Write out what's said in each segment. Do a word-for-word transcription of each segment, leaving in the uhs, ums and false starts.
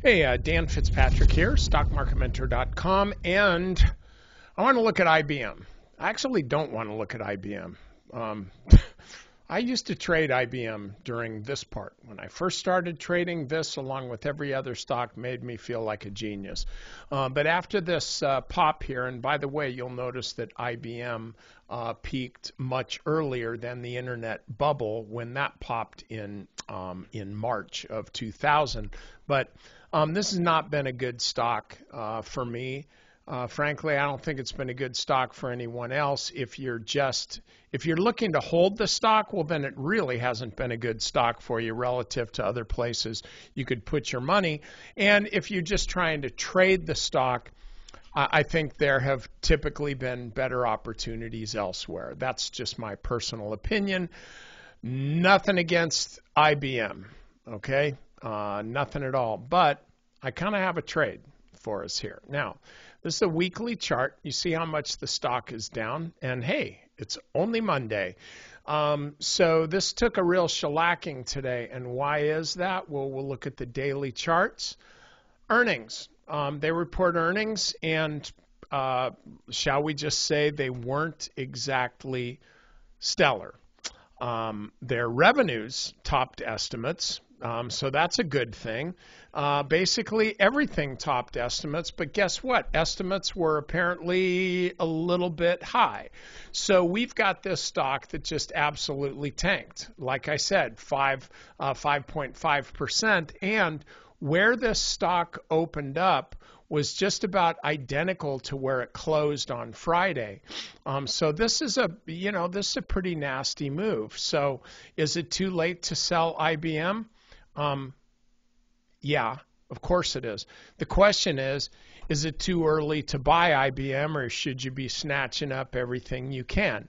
Hey, uh, Dan Fitzpatrick here, stock market mentor dot com, and I want to look at I B M. I actually don't want to look at I B M. Um, I used to trade I B M during this part. When I first started trading, this, along with every other stock, made me feel like a genius. Uh, but after this uh, pop here, and by the way, you'll notice that I B M uh, peaked much earlier than the internet bubble when that popped in um, in March of two thousand. But Um, this has not been a good stock uh, for me. Uh, frankly, I don't think it's been a good stock for anyone else. If you're just, if you're looking to hold the stock, well, then it really hasn't been a good stock for you relative to other places you could put your money. And if you're just trying to trade the stock, uh, I think there have typically been better opportunities elsewhere. That's just my personal opinion. Nothing against I B M, okay? Uh, nothing at all, but I kind of have a trade for us here. Now, this is a weekly chart. You see how much the stock is down, and hey, it's only Monday. Um, so this took a real shellacking today, and why is that? Well, we'll look at the daily charts. Earnings. Um, they report earnings, and uh, shall we just say they weren't exactly stellar. Um, their revenues topped estimates. Um, so that's a good thing. Uh, basically, everything topped estimates, but guess what? Estimates were apparently a little bit high. So we've got this stock that just absolutely tanked. Like I said, five, uh, five point five percent. And where this stock opened up was just about identical to where it closed on Friday. Um, so this is a, you know, this is a pretty nasty move. So is it too late to sell I B M? Um, yeah, of course it is. The question is, is it too early to buy I B M, or should you be snatching up everything you can?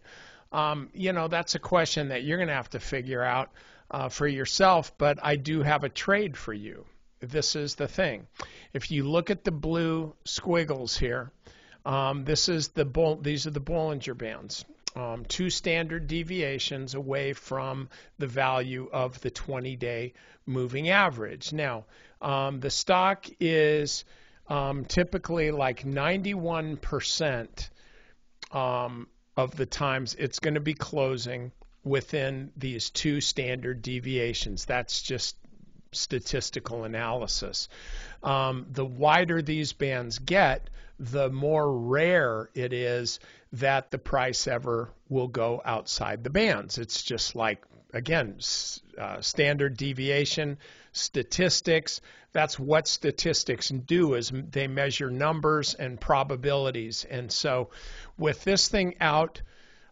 Um, you know, that's a question that you're going to have to figure out uh, for yourself, but I do have a trade for you. This is the thing. If you look at the blue squiggles here, um, this is the Bo- these are the Bollinger Bands. Um, two standard deviations away from the value of the twenty day moving average. Now, um, the stock is um, typically like ninety-one percent um, of the times it's going to be closing within these two standard deviations. That's just statistical analysis. Um, the wider these bands get, the more rare it is that the price ever will go outside the bands. It's just like, again, uh, standard deviation, statistics. That's what statistics do, is they measure numbers and probabilities. And so with this thing out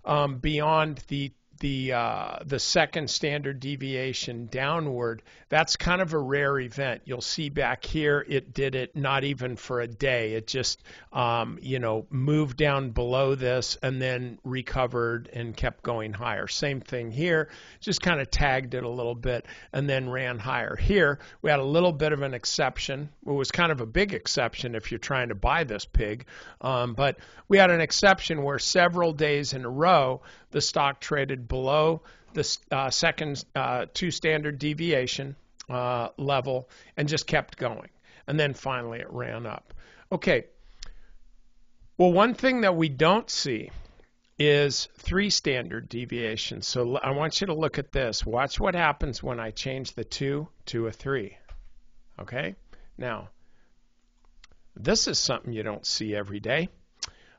um, beyond the the uh, the second standard deviation downward, that's kind of a rare event. You'll see back here, it did it not even for a day. It just, um, you know, moved down below this and then recovered and kept going higher. Same thing here, just kind of tagged it a little bit and then ran higher. Here, we had a little bit of an exception. It was kind of a big exception if you're trying to buy this pig, um, but we had an exception where several days in a row, the stock traded below the uh, second uh, two standard deviation uh, level and just kept going. And then finally it ran up. Okay. Well, one thing that we don't see is three standard deviations. So I want you to look at this. Watch what happens when I change the two to a three. Okay. Now, this is something you don't see every day.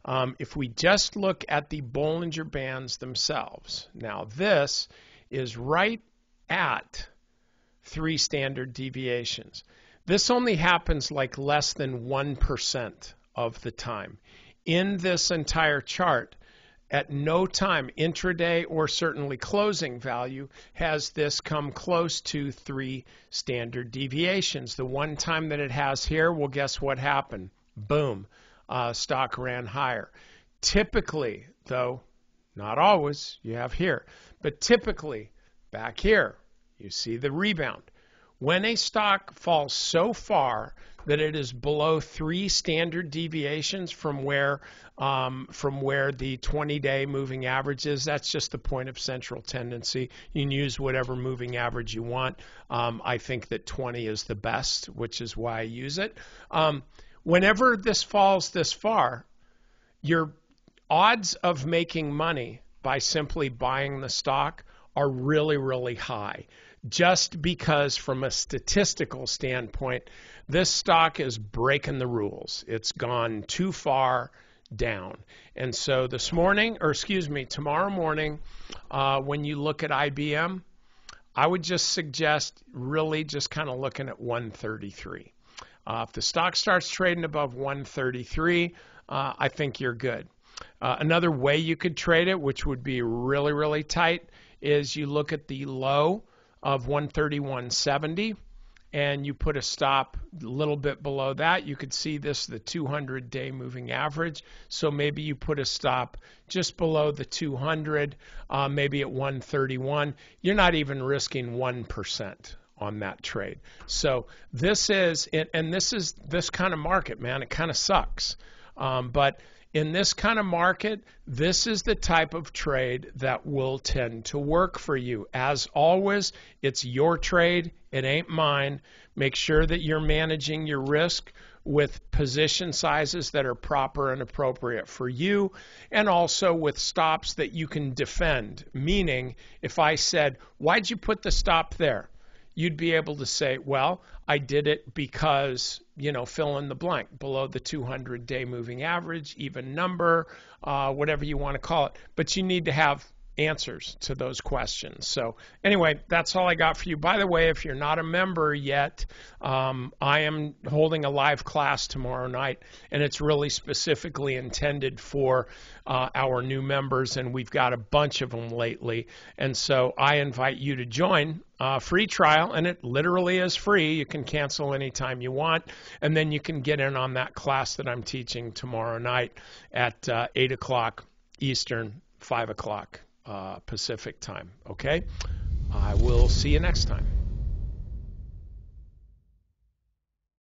Um, if we just look at the Bollinger Bands themselves, now this is right at three standard deviations. This only happens like less than one percent of the time. In this entire chart, at no time, intraday or certainly closing value, has this come close to three standard deviations. The one time that it has here, well, guess what happened? Boom. Uh, stock ran higher. Typically, though, not always, you have here, but typically back here, you see the rebound. when a stock falls so far that it is below three standard deviations from where um, from where the twenty-day moving average is, that's just the point of central tendency. You can use whatever moving average you want. Um, I think that twenty is the best, which is why I use it. Um, whenever this falls this far, your odds of making money by simply buying the stock are really, really high, just because from a statistical standpoint, this stock is breaking the rules. It's gone too far down. And so this morning, or excuse me, tomorrow morning, uh, when you look at I B M, I would just suggest really just kind of looking at one thirty-three. Uh, if the stock starts trading above one thirty-three, uh, I think you're good. Uh, another way you could trade it, which would be really, really tight, is you look at the low of one thirty-one seventy and you put a stop a little bit below that. You could see this, the two hundred day moving average. So maybe you put a stop just below the two hundred, uh, maybe at one thirty-one. You're not even risking one percent on that trade. So this is, and this is this kind of market, man. It kind of sucks. Um, but in this kind of market, this is the type of trade that will tend to work for you. As always, it's your trade. It ain't mine. Make sure that you're managing your risk with position sizes that are proper and appropriate for you, and also with stops that you can defend. Meaning, if I said, why'd you put the stop there? You'd be able to say, well, I did it because, you know, fill in the blank, below the two hundred day moving average, even number, uh, whatever you want to call it. But you need to have answers to those questions. So anyway, that's all I got for you. By the way, if you're not a member yet, um, I am holding a live class tomorrow night, and it's really specifically intended for uh, our new members, and we've got a bunch of them lately. And so I invite you to join. Uh, free trial, and it literally is free. You can cancel anytime you want, and then you can get in on that class that I'm teaching tomorrow night at uh, eight o'clock Eastern, five o'clock uh, Pacific time. Okay? I will see you next time.